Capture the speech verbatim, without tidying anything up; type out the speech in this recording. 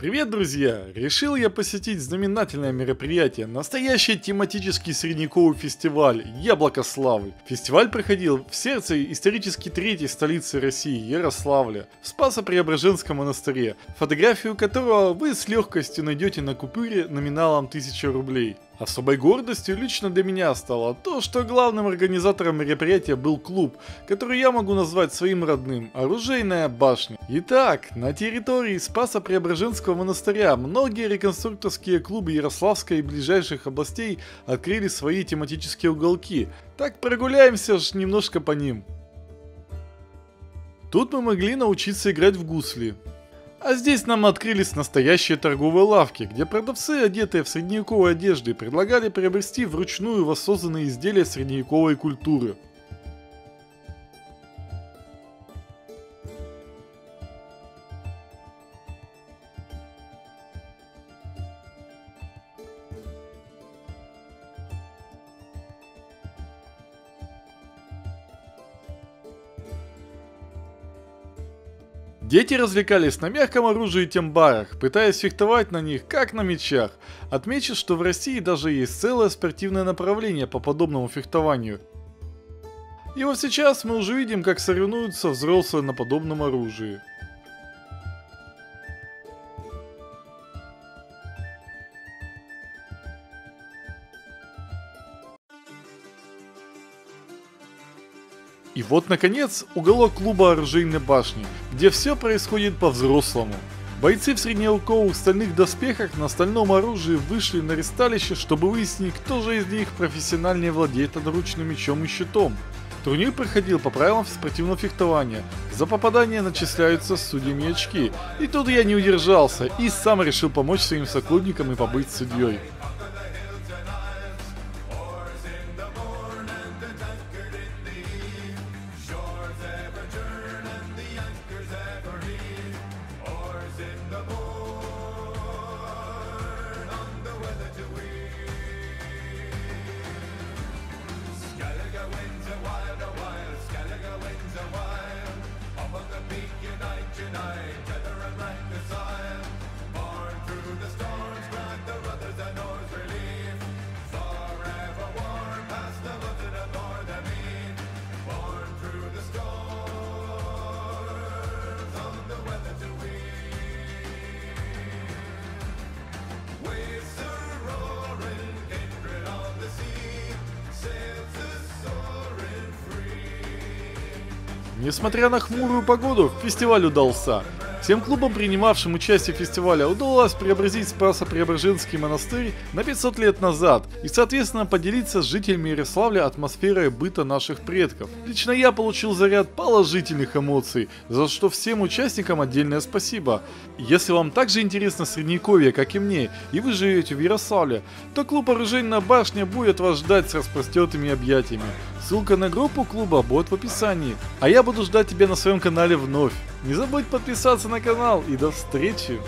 Привет, друзья! Решил я посетить знаменательное мероприятие, настоящий тематический средневековый фестиваль «Яблокославль». Фестиваль проходил в сердце исторически третьей столицы России, Ярославля, в Спасо-Преображенском монастыре, фотографию которого вы с легкостью найдете на купюре номиналом тысяча рублей. Особой гордостью лично для меня стало то, что главным организатором мероприятия был клуб, который я могу назвать своим родным – Оружейная башня. Итак, на территории Спасо-Преображенского монастыря многие реконструкторские клубы Ярославской и ближайших областей открыли свои тематические уголки. Так прогуляемся ж немножко по ним. Тут мы могли научиться играть в гусли. А здесь нам открылись настоящие торговые лавки, где продавцы, одетые в средневековой одежды, предлагали приобрести вручную воссозданные изделия средневековой культуры. Дети развлекались на мягком оружии тембарах, пытаясь фехтовать на них, как на мечах. Отмечу, что в России даже есть целое спортивное направление по подобному фехтованию. И вот сейчас мы уже видим, как соревнуются взрослые на подобном оружии. И вот, наконец, уголок клуба Оружейной башни, где все происходит по-взрослому. Бойцы в средневековых стальных доспехах на стальном оружии вышли на ристалище, чтобы выяснить, кто же из них профессиональнее владеет одноручным мечом и щитом. Турнир проходил по правилам спортивного фехтования. За попадание начисляются судьями очки. И тут я не удержался и сам решил помочь своим соклубникам и побыть судьей. Несмотря на хмурую погоду, фестиваль удался. Всем клубам, принимавшим участие в фестивале, удалось преобразить Спасо-Преображенский монастырь на пятьсот лет назад и, соответственно, поделиться с жителями Ярославля атмосферой быта наших предков. Лично я получил заряд положительных эмоций, за что всем участникам отдельное спасибо. Если вам также интересно средневековье, как и мне, и вы живете в Ярославле, то клуб «Оружейная башня» будет вас ждать с распростертыми объятиями. Ссылка на группу клуба будет в описании. А я буду ждать тебя на своем канале вновь. Не забудь подписаться на канал и до встречи!